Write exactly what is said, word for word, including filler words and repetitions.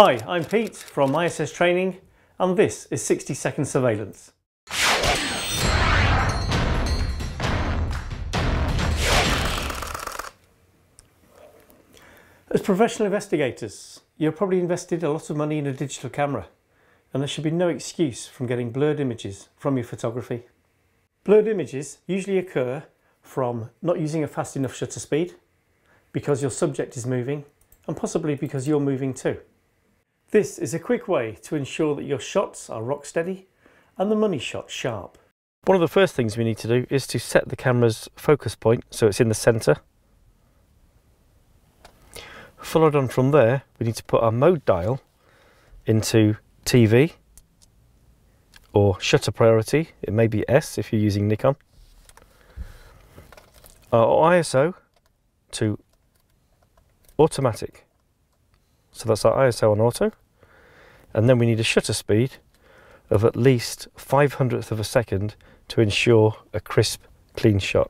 Hi, I'm Pete from I S S Training and this is sixty second Surveillance. As professional investigators, you've probably invested a lot of money in a digital camera, and there should be no excuse from getting blurred images from your photography. Blurred images usually occur from not using a fast enough shutter speed, because your subject is moving, and possibly because you're moving too. This is a quick way to ensure that your shots are rock steady and the money shot sharp. One of the first things we need to do is to set the camera's focus point so it's in the centre. Followed on from there, we need to put our mode dial into T V or shutter priority. It may be S if you're using Nikon. Our I S O to automatic. So that's our I S O on auto. And then we need a shutter speed of at least five hundredth of a second to ensure a crisp, clean shot.